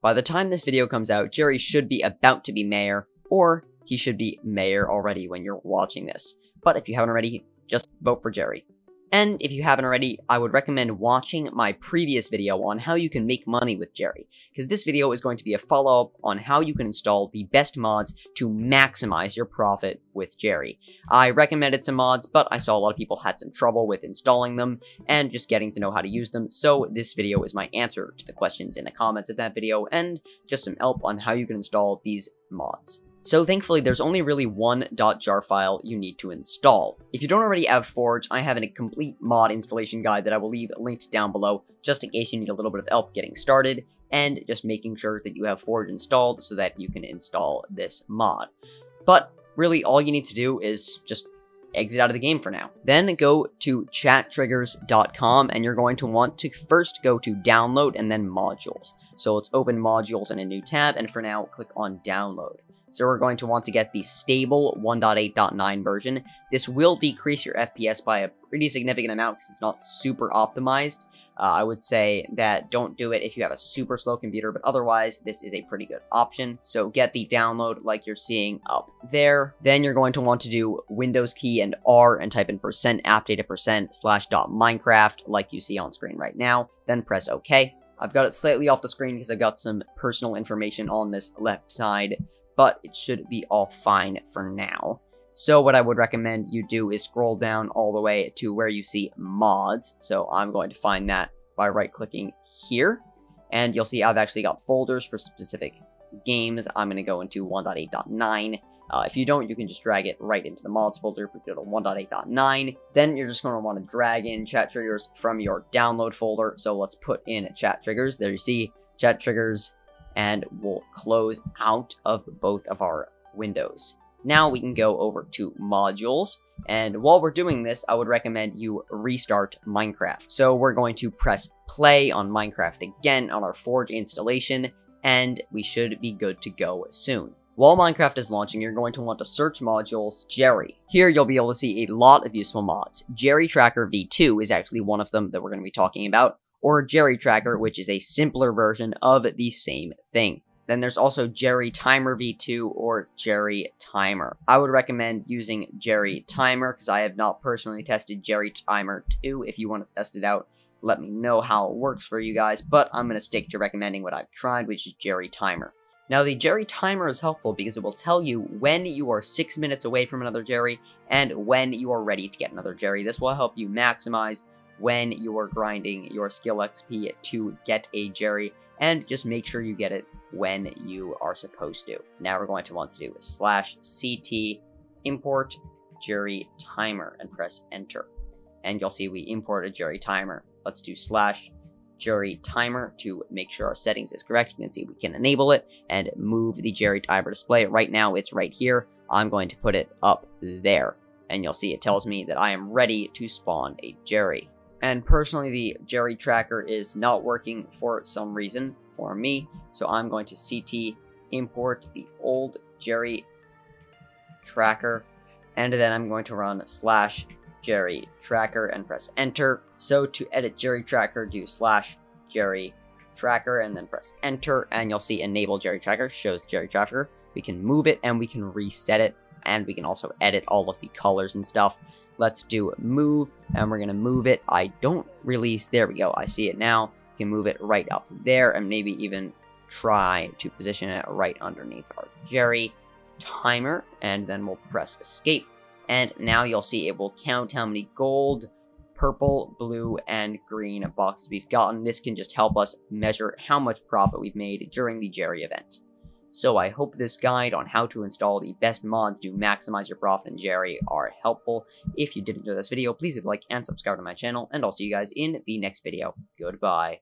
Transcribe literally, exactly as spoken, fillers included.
By the time this video comes out, Jerry should be about to be mayor, or he should be mayor already when you're watching this. But if you haven't already, just vote for Jerry. And if you haven't already, I would recommend watching my previous video on how you can make money with Jerry, because this video is going to be a follow-up on how you can install the best mods to maximize your profit with Jerry. I recommended some mods, but I saw a lot of people had some trouble with installing them and just getting to know how to use them, so this video is my answer to the questions in the comments of that video and just some help on how you can install these mods. So thankfully, there's only really one .jar file you need to install. If you don't already have Forge, I have a complete mod installation guide that I will leave linked down below, just in case you need a little bit of help getting started, and just making sure that you have Forge installed so that you can install this mod. But really, all you need to do is just exit out of the game for now. Then go to chat triggers dot com, and you're going to want to first go to Download and then Modules. So let's open Modules in a new tab, and for now, click on Download. So we're going to want to get the stable one point eight point nine version. This will decrease your F P S by a pretty significant amount because it's not super optimized. Uh, I would say that don't do it if you have a super slow computer, but otherwise, this is a pretty good option. So get the download like you're seeing up there. Then you're going to want to do Windows key and R and type in percent appdata percent slash dot Minecraft like you see on screen right now. Then press OK. I've got it slightly off the screen because I've got some personal information on this left side, but it should be all fine for now. So what I would recommend you do is scroll down all the way to where you see mods. So I'm going to find that by right-clicking here. And you'll see I've actually got folders for specific games. I'm going to go into one point eight point nine. Uh, if you don't, you can just drag it right into the mods folder, but go to one point eight point nine. Then you're just going to want to drag in ChatTriggers from your download folder. So let's put in ChatTriggers. There you see ChatTriggers. And we'll close out of both of our windows. Now we can go over to modules, and while we're doing this, I would recommend you restart Minecraft. So we're going to press play on Minecraft again on our Forge installation, and we should be good to go soon. While Minecraft is launching, you're going to want to search modules Jerry. Here you'll be able to see a lot of useful mods. Jerry Tracker V two is actually one of them that we're going to be talking about, or Jerry Tracker, which is a simpler version of the same thing. Then there's also Jerry Timer V two or Jerry Timer. I would recommend using Jerry Timer because I have not personally tested Jerry Timer two. If you want to test it out, let me know how it works for you guys, but I'm going to stick to recommending what I've tried, which is Jerry Timer. Now, the Jerry Timer is helpful because it will tell you when you are six minutes away from another Jerry and when you are ready to get another Jerry. This will help you maximize when you are grinding your skill X P to get a Jerry, and just make sure you get it when you are supposed to. Now we're going to want to do slash C T import Jerry Timer and press enter. And you'll see we imported Jerry Timer. Let's do slash Jerry Timer to make sure our settings is correct. You can see we can enable it and move the Jerry Timer display. Right now it's right here. I'm going to put it up there. And you'll see it tells me that I am ready to spawn a Jerry. And personally, the Jerry Tracker is not working for some reason for me, so I'm going to C T import the old Jerry Tracker, and then I'm going to run slash Jerry Tracker and press enter. So to edit Jerry Tracker, do slash Jerry Tracker and then press enter, and you'll see enable Jerry Tracker shows Jerry Tracker. We can move it and we can reset it, and we can also edit all of the colors and stuff. Let's do move, and we're going to move it. I don't release. There we go. I see it now. You can move it right up there, and maybe even try to position it right underneath our Jerry Timer, and then we'll press escape. And now you'll see it will count how many gold, purple, blue, and green boxes we've gotten. This can just help us measure how much profit we've made during the Jerry event. So I hope this guide on how to install the best mods to maximize your profit in Jerry are helpful. If you did enjoy this video, please leave a like and subscribe to my channel, and I'll see you guys in the next video. Goodbye.